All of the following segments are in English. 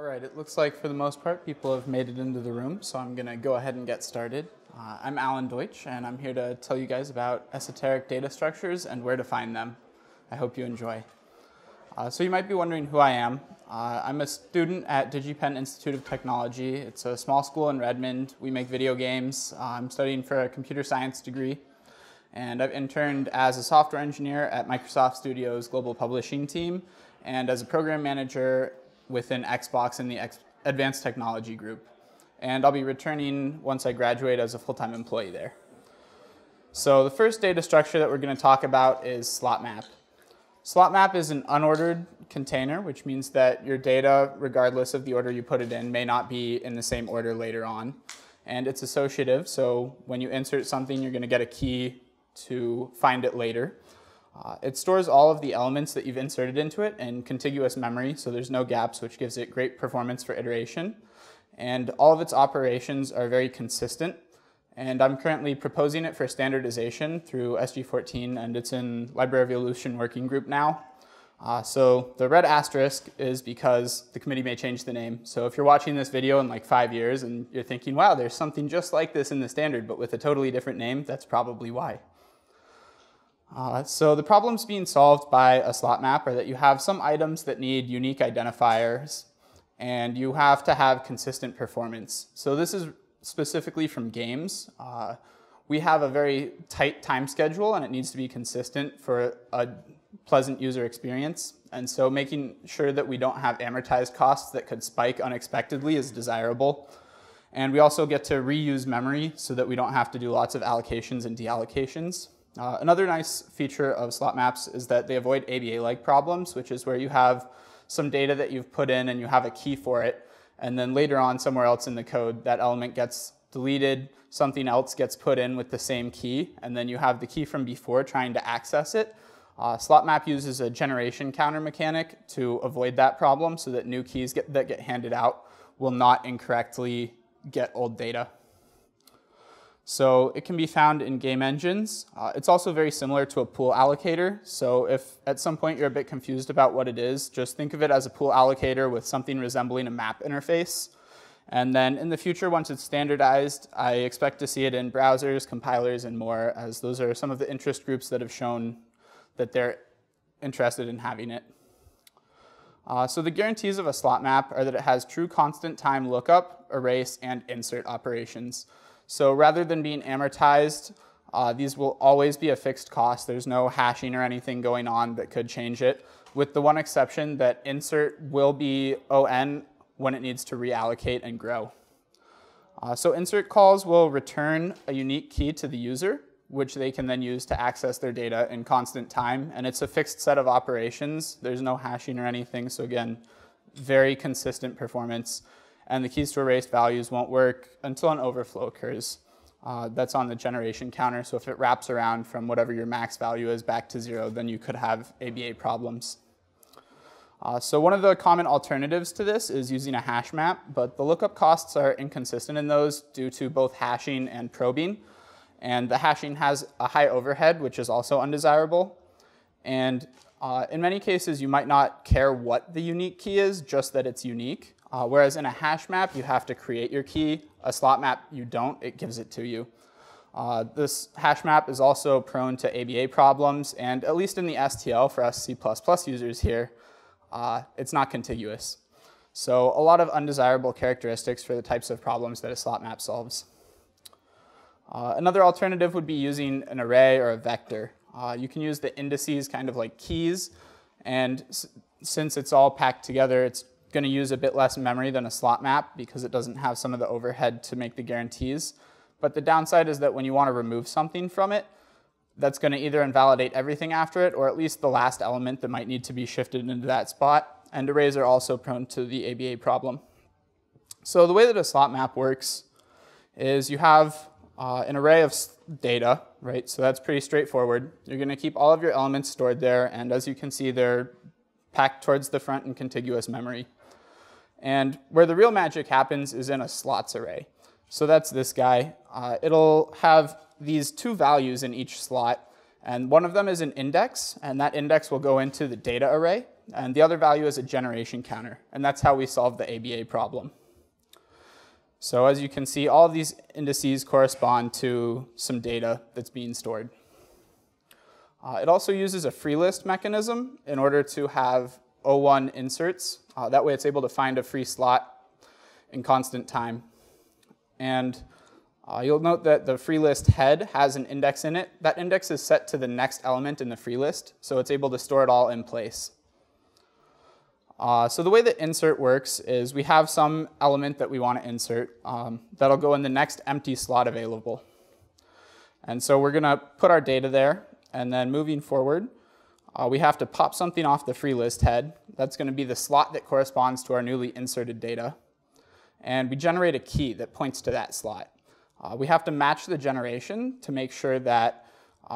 All right, it looks like for the most part people have made it into the room, so I'm going to go ahead and get started. I'm Alan Deutsch, and I'm here to tell you guys about esoteric data structures and where to find them. I hope you enjoy. So you might be wondering who I am. I'm a student at DigiPen Institute of Technology. It's a small school in Redmond. We make video games. I'm studying for a computer science degree, and I've interned as a software engineer at Microsoft Studios' global publishing team, and as a program manager within Xbox and the Advanced Technology Group. And I'll be returning once I graduate as a full-time employee there. So the first data structure that we're going to talk about is slot map. Slot map is an unordered container, which means that your data, regardless of the order you put it in, may not be in the same order later on. And it's associative, so when you insert something, you're going to get a key to find it later. It stores all of the elements that you've inserted into it in contiguous memory, so there's no gaps, which gives it great performance for iteration. And all of its operations are very consistent. And I'm currently proposing it for standardization through SG14, and it's in Library of Evolution working group now. So the red asterisk is because the committee may change the name. So if you're watching this video in like 5 years and you're thinking, wow, there's something just like this in the standard, but with a totally different name, that's probably why. So the problems being solved by a slot map are that you have some items that need unique identifiers, and you have to have consistent performance. So this is specifically from games. We have a very tight time schedule, and it needs to be consistent for a pleasant user experience. And so making sure that we don't have amortized costs that could spike unexpectedly is desirable. And we also get to reuse memory so that we don't have to do lots of allocations and deallocations. Another nice feature of slot maps is that they avoid ABA-like problems, which is where you have some data that you've put in and you have a key for it, and then later on somewhere else in the code that element gets deleted, something else gets put in with the same key, and then you have the key from before trying to access it. Slot map uses a generation counter mechanic to avoid that problem so that new keys that get handed out will not incorrectly get old data. So it can be found in game engines. It's also very similar to a pool allocator. So if at some point you're a bit confused about what it is, just think of it as a pool allocator with something resembling a map interface. And then in the future, once it's standardized, I expect to see it in browsers, compilers, and more, as those are some of the interest groups that have shown that they're interested in having it. So the guarantees of a slot map are that it has true constant time lookup, erase, and insert operations. So rather than being amortized, these will always be a fixed cost. There's no hashing or anything going on that could change it, with the one exception that insert will be ON when it needs to reallocate and grow. So insert calls will return a unique key to the user, which they can then use to access their data in constant time. And it's a fixed set of operations. There's no hashing or anything. So again, very consistent performance. And the keys to erased values won't work until an overflow occurs. That's on the generation counter, so if it wraps around from whatever your max value is back to zero, then you could have ABA problems. So one of the common alternatives to this is using a hash map, but the lookup costs are inconsistent in those due to both hashing and probing. And the hashing has a high overhead, which is also undesirable. And in many cases, you might not care what the unique key is, just that it's unique. Whereas in a hash map, you have to create your key. A slot map, you don't. It gives it to you. This hash map is also prone to ABA problems, and at least in the STL for us C++ users here, it's not contiguous. So a lot of undesirable characteristics for the types of problems that a slot map solves. Another alternative would be using an array or a vector. You can use the indices kind of like keys, and since it's all packed together, it's going to use a bit less memory than a slot map because it doesn't have some of the overhead to make the guarantees. But the downside is that when you want to remove something from it, that's going to either invalidate everything after it or at least the last element that might need to be shifted into that spot. And arrays are also prone to the ABA problem. So the way that a slot map works is you have an array of data, right? So that's pretty straightforward. You're going to keep all of your elements stored there, and as you can see, they're packed towards the front in contiguous memory. And where the real magic happens is in a slots array. So that's this guy. It'll have these two values in each slot, and one of them is an index, and that index will go into the data array. And the other value is a generation counter. And that's how we solve the ABA problem. So as you can see, all of these indices correspond to some data that's being stored. It also uses a free list mechanism in order to have O1 inserts. That way it's able to find a free slot in constant time. And you'll note that the free list head has an index in it. That index is set to the next element in the free list, so it's able to store it all in place. So the way that insert works is we have some element that we want to insert that'll go in the next empty slot available. And so we're going to put our data there, and then moving forward, we have to pop something off the free list head. That's going to be the slot that corresponds to our newly inserted data. And we generate a key that points to that slot. We have to match the generation to make sure that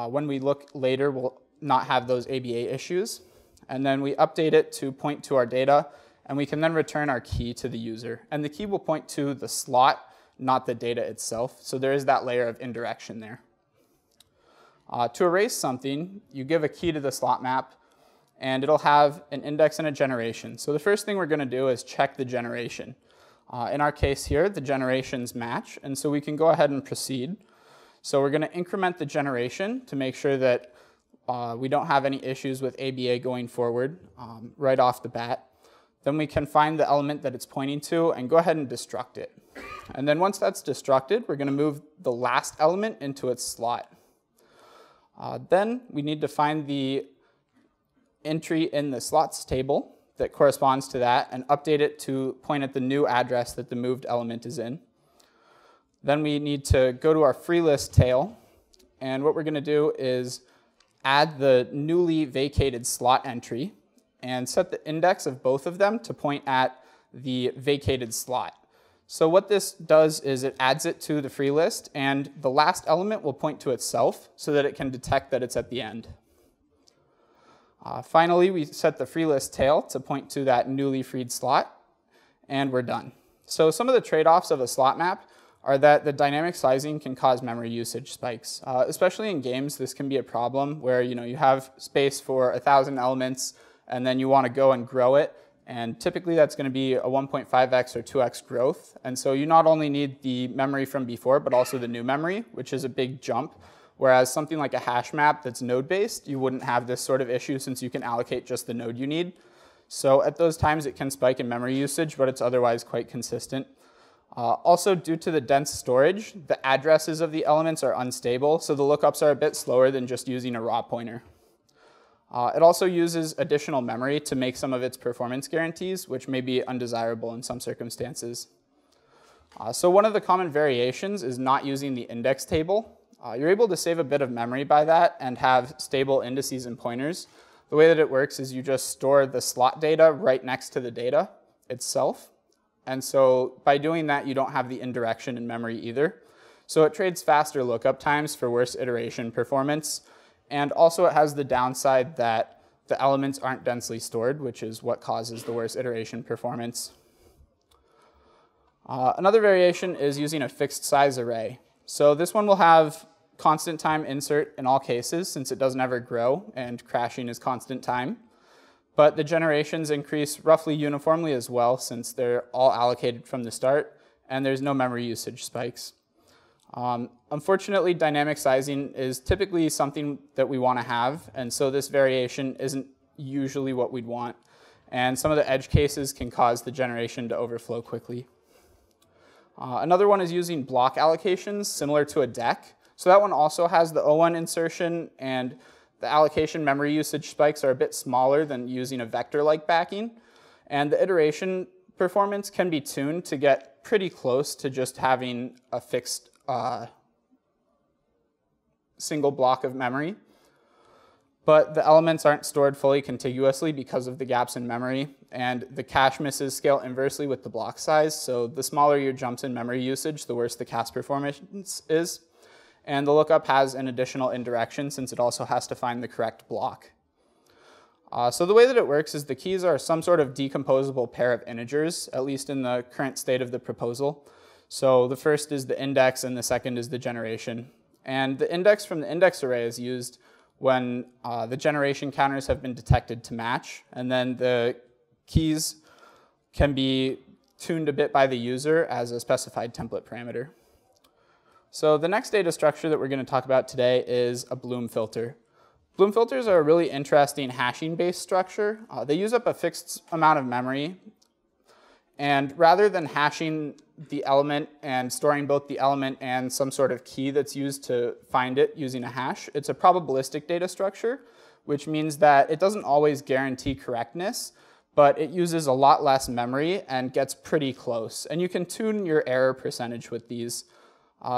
when we look later, we'll not have those ABA issues. And then we update it to point to our data, and we can then return our key to the user. And the key will point to the slot, not the data itself. So there is that layer of indirection there. To erase something, you give a key to the slot map, and it'll have an index and a generation. So the first thing we're going to do is check the generation. In our case here, the generations match, and so we can go ahead and proceed. So we're going to increment the generation to make sure that we don't have any issues with ABA going forward right off the bat. Then we can find the element that it's pointing to and go ahead and destruct it. And then once that's destructed, we're going to move the last element into its slot. Then we need to find the entry in the slots table that corresponds to that and update it to point at the new address that the moved element is in. Then we need to go to our free list tail, and what we're going to do is add the newly vacated slot entry and set the index of both of them to point at the vacated slot. So what this does is it adds it to the free list, and the last element will point to itself so that it can detect that it's at the end. Finally, we set the free list tail to point to that newly freed slot, and we're done. So some of the trade-offs of a slot map are that the dynamic sizing can cause memory usage spikes. Especially in games, this can be a problem where you have space for 1,000 elements, and then you want to go and grow it. And typically that's going to be a 1.5x or 2x growth. And so you not only need the memory from before, but also the new memory, which is a big jump. Whereas something like a hash map that's node-based, you wouldn't have this sort of issue since you can allocate just the node you need. So at those times, it can spike in memory usage, but it's otherwise quite consistent. Also, due to the dense storage, the addresses of the elements are unstable, so the lookups are a bit slower than just using a raw pointer. It also uses additional memory to make some of its performance guarantees, which may be undesirable in some circumstances. So one of the common variations is not using the index table. You're able to save a bit of memory by that and have stable indices and pointers. The way that it works is you just store the slot data right next to the data itself. And so by doing that, you don't have the indirection in memory either. So it trades faster lookup times for worse iteration performance. And also it has the downside that the elements aren't densely stored, which is what causes the worse iteration performance. Another variation is using a fixed size array. So this one will have constant time insert in all cases since it doesn't ever grow and crashing is constant time. But the generations increase roughly uniformly as well since they're all allocated from the start and there's no memory usage spikes. Unfortunately, dynamic sizing is typically something that we want to have, and so this variation isn't usually what we'd want. And some of the edge cases can cause the generation to overflow quickly. Another one is using block allocations similar to a deck. So that one also has the O1 insertion, and the allocation memory usage spikes are a bit smaller than using a vector-like backing. And the iteration performance can be tuned to get pretty close to just having a fixed single block of memory. But the elements aren't stored fully contiguously because of the gaps in memory, and the cache misses scale inversely with the block size. So the smaller your jumps in memory usage, the worse the cache performance is. And the lookup has an additional indirection since it also has to find the correct block. So the way that it works is the keys are some sort of decomposable pair of integers, at least in the current state of the proposal. So the first is the index and the second is the generation. And the index from the index array is used when the generation counters have been detected to match, and then the keys can be tuned a bit by the user as a specified template parameter. So the next data structure that we're going to talk about today is a Bloom filter. Bloom filters are a really interesting hashing-based structure. They use up a fixed amount of memory, and rather than hashing the element and storing both the element and some sort of key that's used to find it using a hash, it's a probabilistic data structure, which means that it doesn't always guarantee correctness, but it uses a lot less memory and gets pretty close. And you can tune your error percentage with these.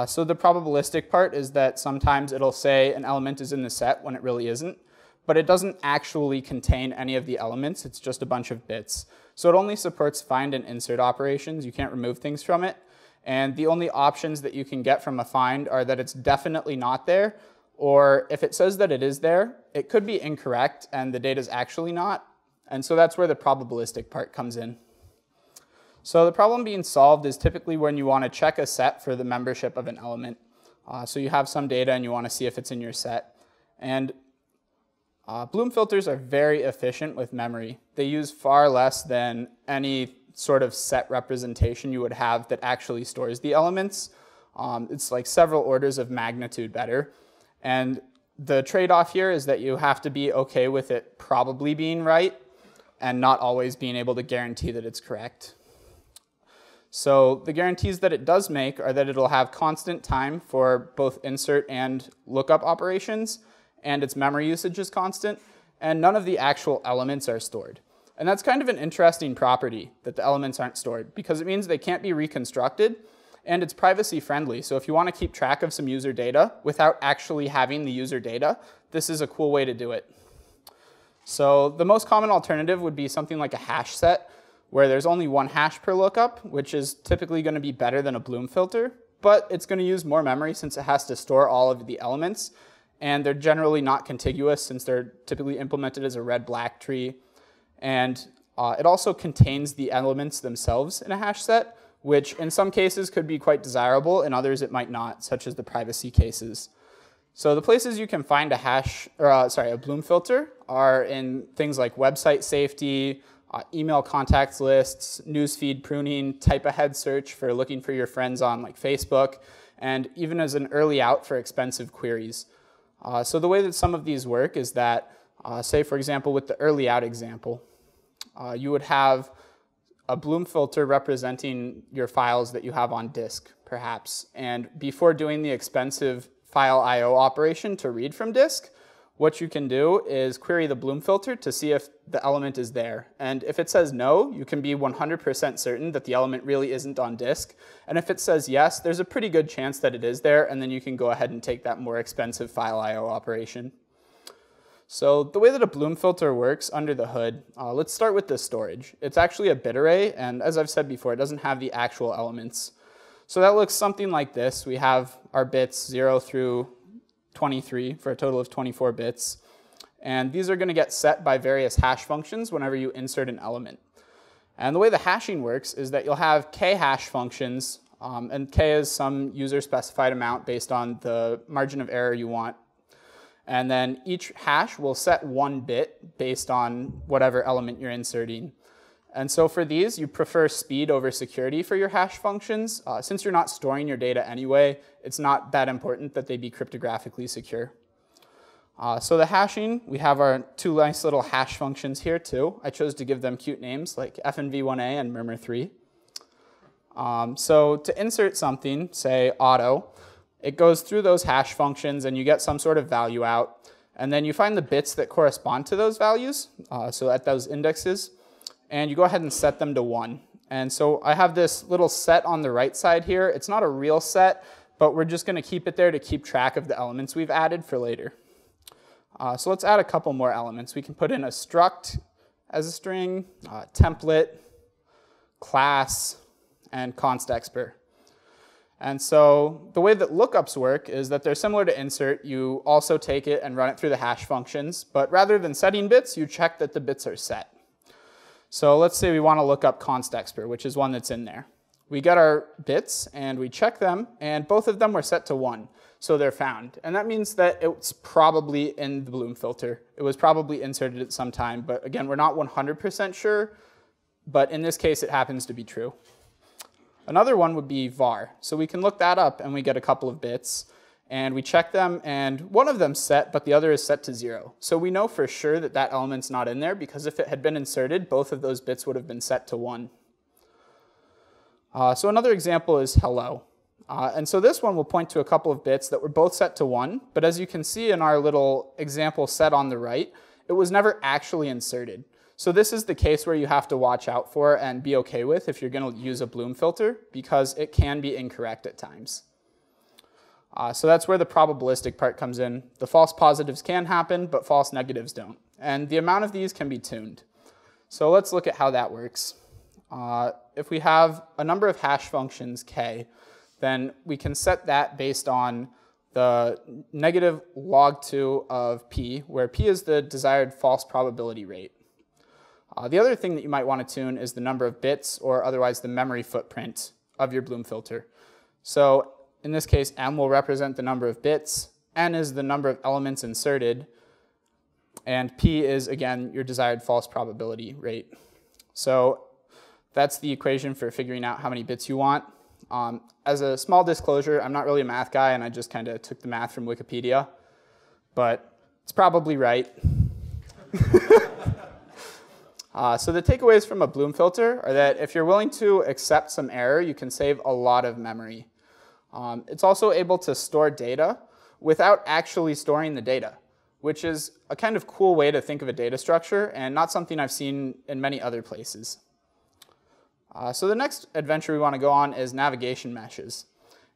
So the probabilistic part is that sometimes it'll say an element is in the set when it really isn't, but it doesn't actually contain any of the elements, it's just a bunch of bits. So it only supports find and insert operations, you can't remove things from it, and the only options that you can get from a find are that it's definitely not there, or if it says that it is there, it could be incorrect and the data's actually not, and so that's where the probabilistic part comes in. So the problem being solved is typically when you want to check a set for the membership of an element. So you have some data and you want to see if it's in your set. And Bloom filters are very efficient with memory. They use far less than any sort of set representation you would have that actually stores the elements. It's like several orders of magnitude better. And the trade-off here is that you have to be okay with it probably being right and not always being able to guarantee that it's correct. So the guarantees that it does make are that it'll have constant time for both insert and lookup operations, and its memory usage is constant, and none of the actual elements are stored. And that's kind of an interesting property, that the elements aren't stored, because it means they can't be reconstructed, and it's privacy friendly. So if you want to keep track of some user data without actually having the user data, this is a cool way to do it. So the most common alternative would be something like a hash set, where there's only one hash per lookup, which is typically going to be better than a Bloom filter, but it's going to use more memory since it has to store all of the elements, and they're generally not contiguous since they're typically implemented as a red-black tree. And it also contains the elements themselves in a hash set, which in some cases could be quite desirable, in others it might not, such as the privacy cases. So the places you can find a Bloom filter are in things like website safety, email contacts lists, newsfeed pruning, type ahead search for looking for your friends on like Facebook, and even as an early out for expensive queries. So the way that some of these work is that, say for example with the early out example, you would have a Bloom filter representing your files that you have on disk perhaps, and before doing the expensive file IO operation to read from disk, what you can do is query the Bloom filter to see if the element is there. And if it says no, you can be 100% certain that the element really isn't on disk. And if it says yes, there's a pretty good chance that it is there, and then you can go ahead and take that more expensive file IO operation. So the way that a Bloom filter works under the hood, let's start with the storage. It's actually a bit array, and as I've said before, it doesn't have the actual elements. So that looks something like this. We have our bits 0 through 23 for a total of 24 bits. And these are going to get set by various hash functions whenever you insert an element. And the way the hashing works is that you'll have k hash functions, and k is some user specified amount based on the margin of error you want. And then each hash will set one bit based on whatever element you're inserting. And so for these, you prefer speed over security for your hash functions. Since you're not storing your data anyway, it's not that important that they be cryptographically secure. So the hashing, we have our two nice little hash functions here too. I chose to give them cute names like FNV1A and Murmur3. So to insert something, say auto, it goes through those hash functions and you get some sort of value out. And then you find the bits that correspond to those values, so at those indexes, and you go ahead and set them to 1. And so I have this little set on the right side here. It's not a real set, but we're just going to keep it there to keep track of the elements we've added for later. So let's add a couple more elements. We can put in a struct as a string, template, class, and constexpr. And so the way that lookups work is that they're similar to insert. You also take it and run it through the hash functions, but rather than setting bits, you check that the bits are set. So let's say we want to look up constexpr, which is one that's in there. we get our bits and we check them, and both of them were set to 1. So they're found. And that means that it's probably in the Bloom filter. It was probably inserted at some time, but again, we're not 100% sure, but in this case, it happens to be true. Another one would be var. So we can look that up and we get a couple of bits and we check them, and one of them's set, but the other is set to 0. So we know for sure that that element's not in there, because if it had been inserted, both of those bits would have been set to 1. So another example is hello. And so this one will point to a couple of bits that were both set to 1, but as you can see in our little example set on the right, it was never actually inserted. So this is the case where you have to watch out for and be okay with if you're going to use a Bloom filter, because it can be incorrect at times. So that's where the probabilistic part comes in. The false positives can happen, but false negatives don't. And the amount of these can be tuned. So let's look at how that works. If we have a number of hash functions k, then we can set that based on the negative log 2 of p, where p is the desired false probability rate. The other thing that you might want to tune is the number of bits, or otherwise the memory footprint of your Bloom filter. So in this case, m will represent the number of bits, n is the number of elements inserted, and p is, again, your desired false probability rate. So that's the equation for figuring out how many bits you want. As a small disclosure, I'm not really a math guy, and I just kind of took the math from Wikipedia, but it's probably right. So the takeaways from a Bloom filter are that if you're willing to accept some error, you can save a lot of memory. It's also able to store data without actually storing the data, which is a kind of cool way to think of a data structure, and not something I've seen in many other places. So the next adventure we want to go on is navigation meshes.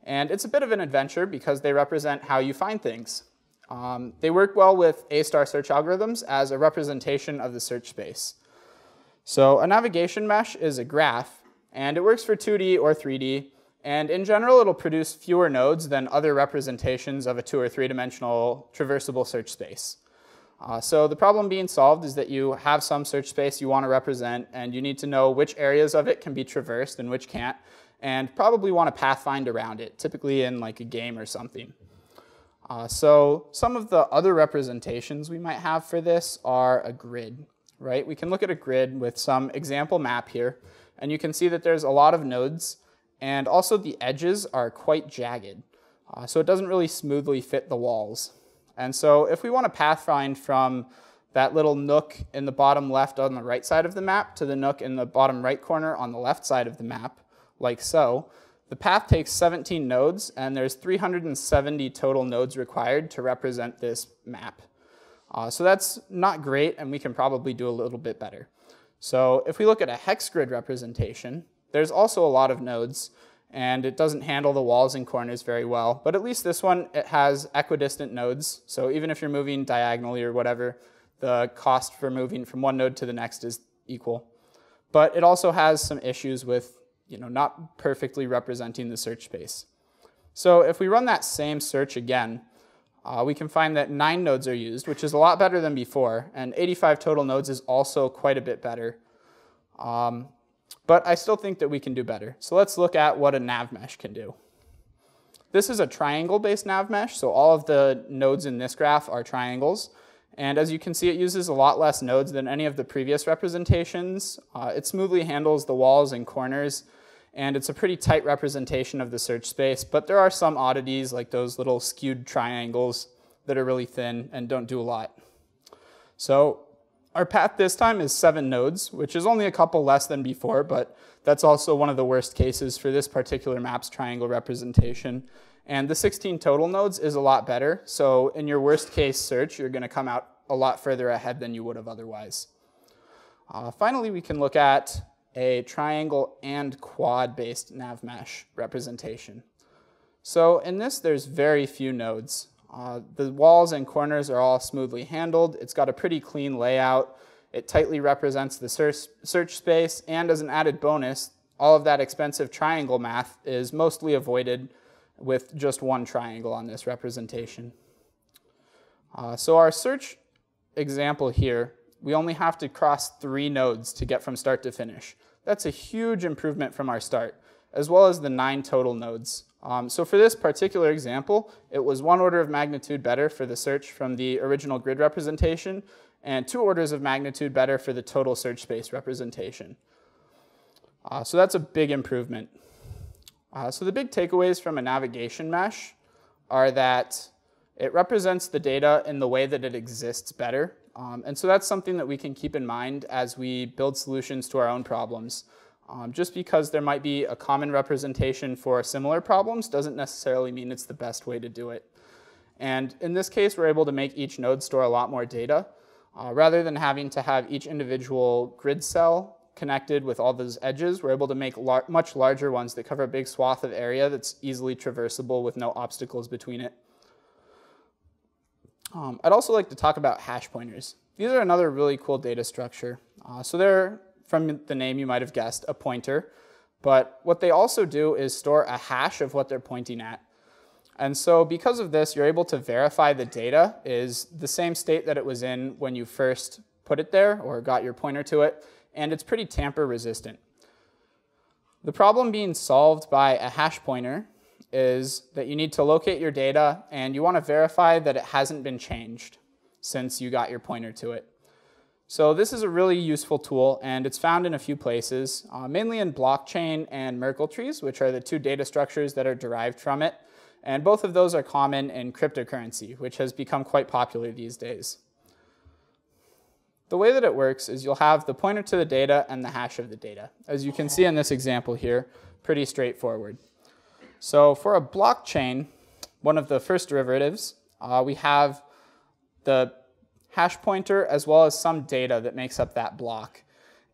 And it's a bit of an adventure because they represent how you find things. They work well with A* search algorithms as a representation of the search space. So a navigation mesh is a graph, and it works for 2D or 3D. And in general, it'll produce fewer nodes than other representations of a 2- or 3-dimensional traversable search space. So the problem being solved is that you have some search space you want to represent, and you need to know which areas of it can be traversed and which can't, and probably want to pathfind around it, typically in like a game or something. So some of the other representations we might have for this are a grid, right? We can look at a grid with some example map here, and you can see that there's a lot of nodes, and also the edges are quite jagged. So it doesn't really smoothly fit the walls. And so if we want to pathfind from that little nook in the bottom left on the right side of the map to the nook in the bottom right corner on the left side of the map, like so, the path takes 17 nodes, and there's 370 total nodes required to represent this map. So that's not great, and we can probably do a little bit better. So if we look at a hex grid representation, there's also a lot of nodes, and it doesn't handle the walls and corners very well, but at least this one, it has equidistant nodes, so even if you're moving diagonally or whatever, the cost for moving from one node to the next is equal. But it also has some issues with, you know, not perfectly representing the search space. So if we run that same search again, we can find that 9 nodes are used, which is a lot better than before, and 85 total nodes is also quite a bit better. But I still think that we can do better. So let's look at what a nav mesh can do. This is a triangle-based nav mesh, so all of the nodes in this graph are triangles. And as you can see, it uses a lot less nodes than any of the previous representations. It smoothly handles the walls and corners, and it's a pretty tight representation of the search space, but there are some oddities, like those little skewed triangles that are really thin and don't do a lot. So our path this time is 7 nodes, which is only a couple less than before, but that's also one of the worst cases for this particular map's triangle representation. And the 16 total nodes is a lot better, so in your worst case search, you're going to come out a lot further ahead than you would have otherwise. Finally, we can look at a triangle and quad-based nav mesh representation. So in this, there's very few nodes. The walls and corners are all smoothly handled. It's got a pretty clean layout. It tightly represents the search space, and as an added bonus, all of that expensive triangle math is mostly avoided with just one triangle on this representation. So our search example here, we only have to cross 3 nodes to get from start to finish. That's a huge improvement from our start. as well as the 9 total nodes. So for this particular example, it was 1 order of magnitude better for the search from the original grid representation, and 2 orders of magnitude better for the total search space representation. So that's a big improvement. So the big takeaways from a navigation mesh are that it represents the data in the way that it exists better. And so that's something that we can keep in mind as we build solutions to our own problems. Just because there might be a common representation for similar problems doesn't necessarily mean it's the best way to do it. And in this case, we're able to make each node store a lot more data. Rather than having to have each individual grid cell connected with all those edges, we're able to make much larger ones that cover a big swath of area that's easily traversable with no obstacles between it. I'd also like to talk about hash pointers. These are another really cool data structure. So they're, from the name you might have guessed, a pointer. But what they also do is store a hash of what they're pointing at. And so because of this, you're able to verify the data is the same state that it was in when you first put it there or got your pointer to it, and it's pretty tamper resistant. The problem being solved by a hash pointer is that you need to locate your data and you want to verify that it hasn't been changed since you got your pointer to it. So this is a really useful tool, and it's found in a few places, mainly in blockchain and Merkle trees, which are the 2 data structures that are derived from it. And both of those are common in cryptocurrency, which has become quite popular these days. The way that it works is you'll have the pointer to the data and the hash of the data. As you can see in this example here, pretty straightforward. So for a blockchain, one of the first derivatives, we have the hash pointer as well as some data that makes up that block.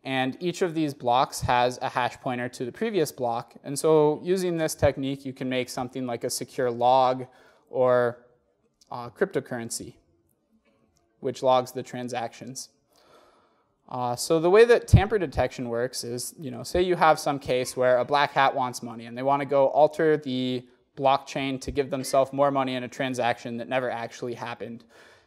And each of these blocks has a hash pointer to the previous block. And so using this technique, you can make something like a secure log or cryptocurrency, which logs the transactions. So the way that tamper detection works is, say you have some case where a black hat wants money and they want to go alter the blockchain to give themselves more money in a transaction that never actually happened.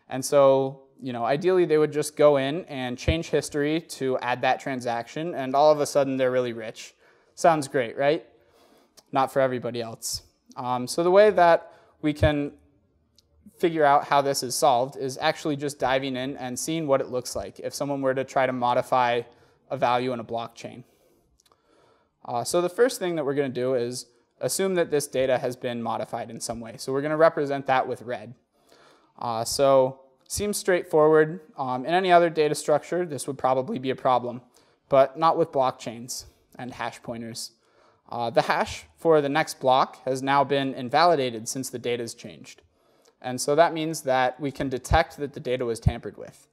And so, ideally they would just go in and change history to add that transaction, and all of a sudden they're really rich. Sounds great, right? Not for everybody else. So the way that we can figure out how this is solved is actually just diving in and seeing what it looks like if someone were to try to modify a value in a blockchain. So the first thing that we're going to do is assume that this data has been modified in some way. So we're going to represent that with red. So seems straightforward. In any other data structure, this would probably be a problem, but not with blockchains and hash pointers. The hash for the next block has now been invalidated since the data's changed. And so that means that we can detect that the data was tampered with.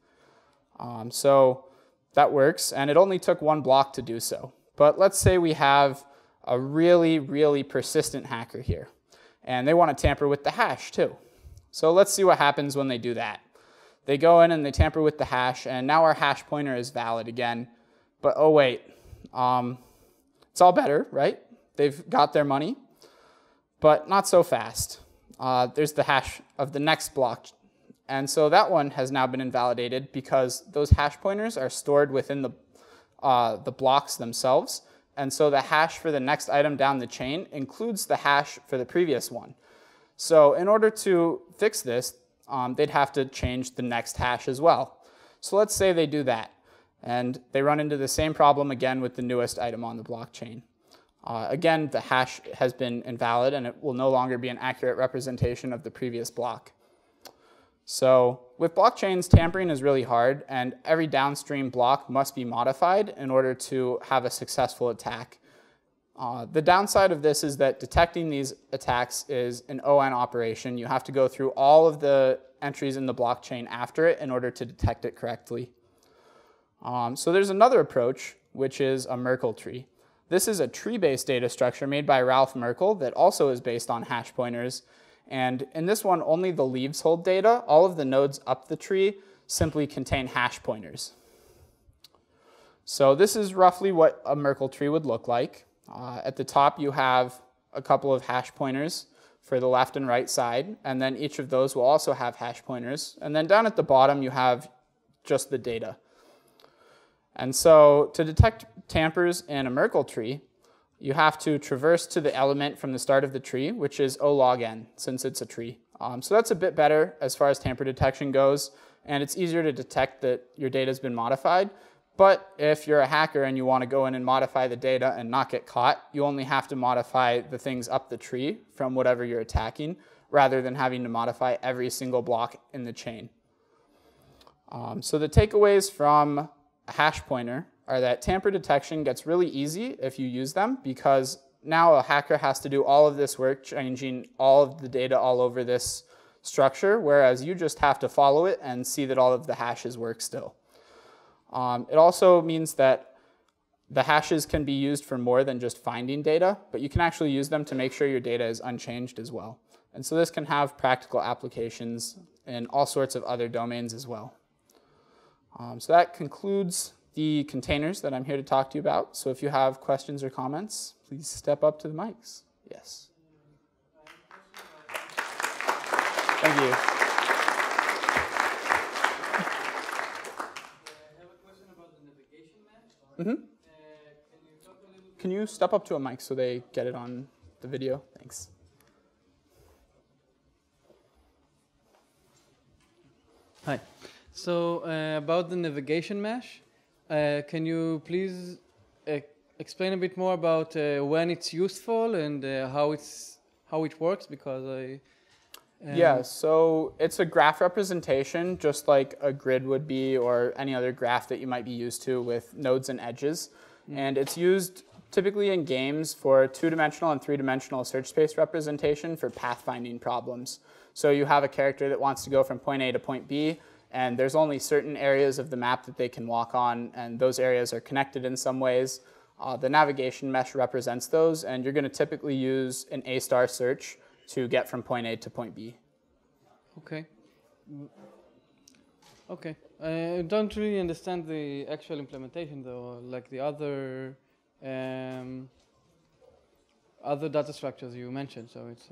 So that works, and it only took 1 block to do so. But let's say we have a really, really persistent hacker here, and they want to tamper with the hash too. So let's see what happens when they do that. They go in and they tamper with the hash, and now our hash pointer is valid again. But oh wait, it's all better, right? They've got their money, but not so fast. There's the hash of the next block. And so that one has now been invalidated because those hash pointers are stored within the blocks themselves. And so the hash for the next item down the chain includes the hash for the previous one. So in order to fix this, they'd have to change the next hash as well. So let's say they do that, and they run into the same problem again with the newest item on the blockchain. Again, the hash has been invalid, and it will no longer be an accurate representation of the previous block. So with blockchains, tampering is really hard, and every downstream block must be modified in order to have a successful attack. The downside of this is that detecting these attacks is an ON operation. You have to go through all of the entries in the blockchain after it in order to detect it correctly. So there's another approach, which is a Merkle tree. This is a tree-based data structure made by Ralph Merkle that also is based on hash pointers. And in this one, only the leaves hold data. All of the nodes up the tree simply contain hash pointers. So this is roughly what a Merkle tree would look like. At the top, you have a couple of hash pointers for the left and right side. And then each of those will also have hash pointers. And then down at the bottom, you have just the data. And so to detect tampers in a Merkle tree, you have to traverse to the element from the start of the tree, which is O log n, since it's a tree. So that's a bit better as far as tamper detection goes, and it's easier to detect that your data has been modified. But if you're a hacker and you want to go in and modify the data and not get caught, you only have to modify the things up the tree from whatever you're attacking, rather than having to modify every single block in the chain. So the takeaways from a hash pointer are that tamper detection gets really easy if you use them, because now a hacker has to do all of this work changing all of the data all over this structure, whereas you just have to follow it and see that all of the hashes work still. It also means that the hashes can be used for more than just finding data, but you can actually use them to make sure your data is unchanged as well. And so this can have practical applications in all sorts of other domains as well. So that concludes the containers that I'm here to talk to you about. So if you have questions or comments, please step up to the mics. Yes. Thank you. Mm-hmm. Can you step up to a mic so they get it on the video? Thanks. Hi. So about the navigation mesh, can you please explain a bit more about when it's useful and how it works? Because I yeah, so it's a graph representation, just like a grid would be or any other graph that you might be used to with nodes and edges. And it's used typically in games for two-dimensional and three-dimensional search space representation for pathfinding problems. So you have a character that wants to go from point A to point B, and there's only certain areas of the map that they can walk on, and those areas are connected in some ways. The navigation mesh represents those, and you're going to typically use an A* search to get from point A to point B. Okay. Okay. I don't really understand the actual implementation though, like the other other data structures you mentioned. So it's.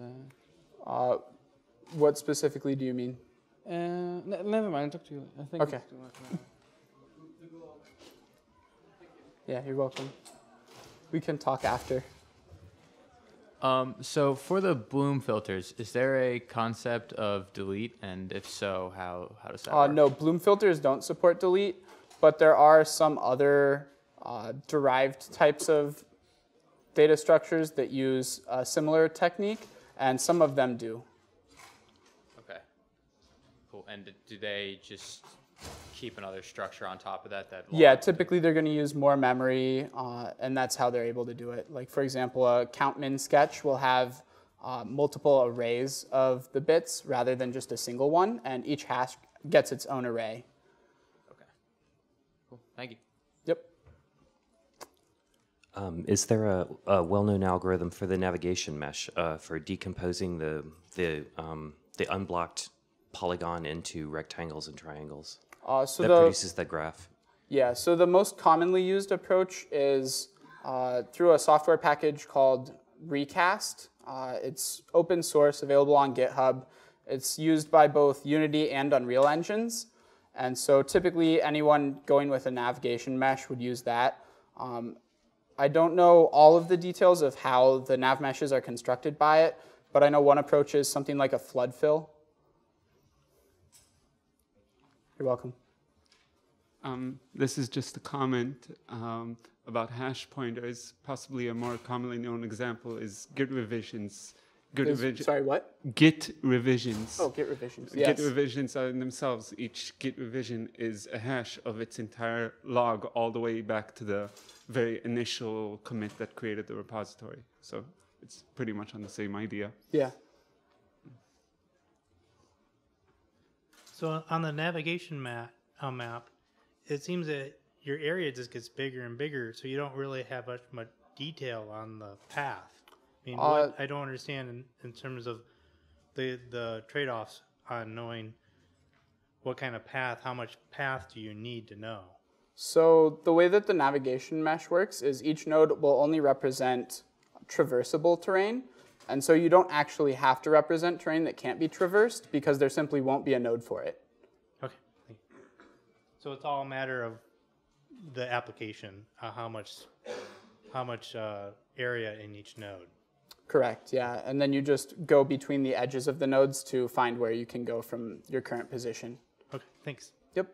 What specifically do you mean? Never mind. I'll talk to you. I think okay. It's too much now. Yeah, you're welcome. We can talk after. So for the bloom filters, is there a concept of delete? And if so, how does that work? No, bloom filters don't support delete, but there are some other derived types of data structures that use a similar technique, and some of them do. Okay, cool. And do they just keep another structure on top of that? Yeah, typically they're going to use more memory, and that's how they're able to do it. Like, for example, a count min sketch will have multiple arrays of the bits rather than just a single one, and each hash gets its own array. Okay. Cool. Thank you. Yep. Is there a well-known algorithm for the navigation mesh for decomposing the unblocked polygon into rectangles and triangles? So that produces the graph. Yeah, so the most commonly used approach is through a software package called Recast. It's open source, available on GitHub. It's used by both Unity and Unreal Engines. And so typically anyone going with a navigation mesh would use that. I don't know all of the details of how the nav meshes are constructed by it, but I know one approach is something like a flood fill. You're welcome. This is just a comment about hash pointers. Possibly a more commonly known example is Git revisions. Sorry, what? Git revisions. Oh, Git revisions. Yes. Git revisions are in themselves. Each Git revision is a hash of its entire log all the way back to the very initial commit that created the repository. So it's pretty much on the same idea. Yeah. So on the navigation map, it seems that your area just gets bigger and bigger, so you don't really have much detail on the path. I mean, what I don't understand in terms of the trade-offs on knowing what kind of path, how much path do you need to know? So the way that the navigation mesh works is each node will only represent traversable terrain. And so you don't actually have to represent terrain that can't be traversed because there simply won't be a node for it. Okay. So it's all a matter of the application, how much area in each node. Correct, yeah. And then you just go between the edges of the nodes to find where you can go from your current position. Okay, thanks. Yep.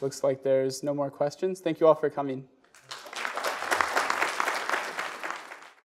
Looks like there's no more questions. Thank you all for coming.